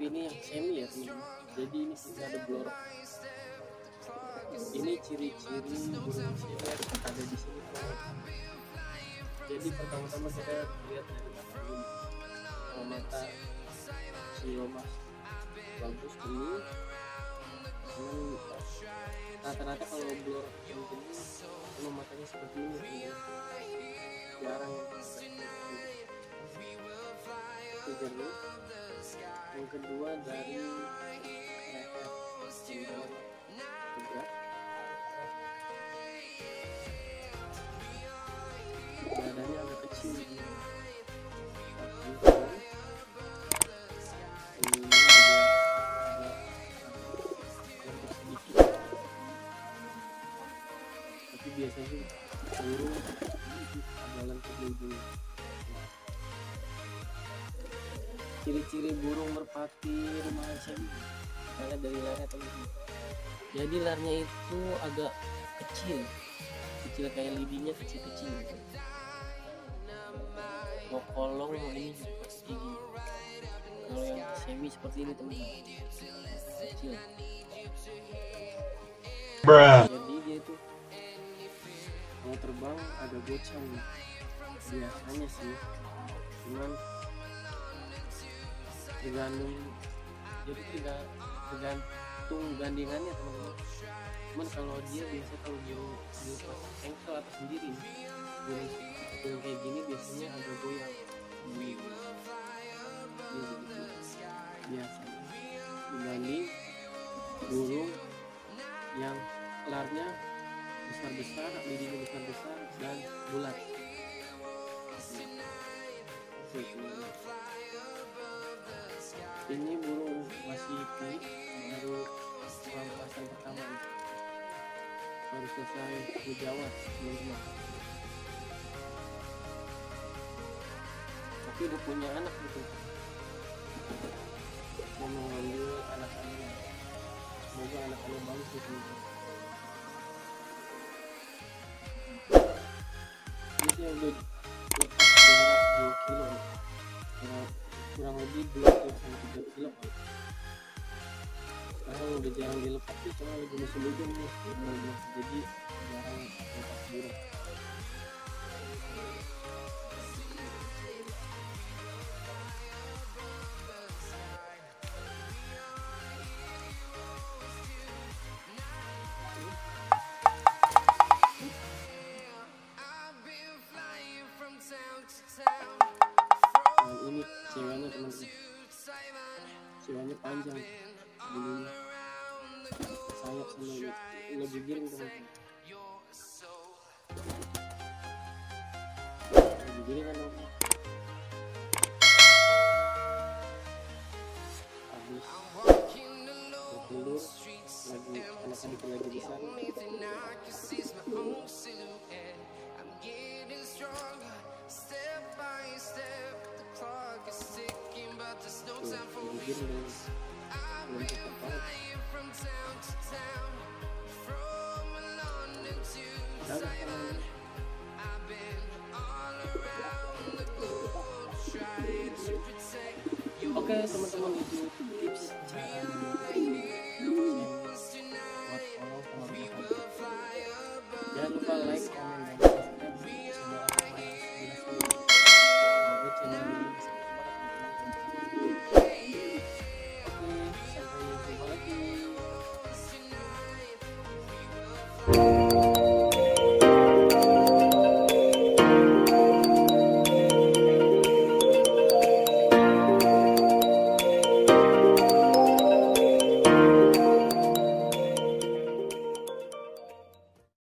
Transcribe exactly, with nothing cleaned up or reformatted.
tapi ini yang semi ya teman. Jadi ini sudah ada blorok. Ini ciri-ciri burung sirip ada di sini teman. Jadi pertama-tama kita lihat dari mata, mata silomas bagus dulu. Rata-rata kalau blorok yang ini memang matanya seperti ini ya. Jarang yang jernih. Yang kedua dari mereka juga badannya agak kecil ini. Ini juga agak sedikit, tapi biasanya burung jalan ke ujung. Ciri-ciri burung merpati rumah semi karena dari layarnya teman-teman. Jadi layarnya itu agak kecil, kecil kayak lidinya kecil-kecil. Mau kolong mau ini juga tinggi. Kalau yang semi seperti ini teman-teman, kecil. Bruh. Jadi dia itu mau terbang ada gocang biasanya sih, cuman tergantung, jadi tidak tergantung gandingannya teman-teman. Cuman kalau dia biasa kalau jauh di pas engkel atau sendiri, burung kayak gini biasanya agak goyang. Ini biasa dibanding burung yang larnya besar-besar, lidinya besar-besar dan bulat. Oke, ini burung masih pink, baru perampasan pertama, baru selesai berjawab burungnya. Tapi udah punya anak gitu, mau mengambil anak-anaknya. Semoga anak-anak bagus gitu. Ini yang udah lepas jarak dua kilo, kurang lebih dua sampai tiga kilo. Sekarang udah jarang dilepas sih, cuma lagi musim hujan nih, jadi jarang lepas burung. Siwanya panjang, belum sayap sama lebih giring teman-teman. Lebih giring kan teman-teman. Habis bertelur, lagi anak-anak lagi besar. Thank you.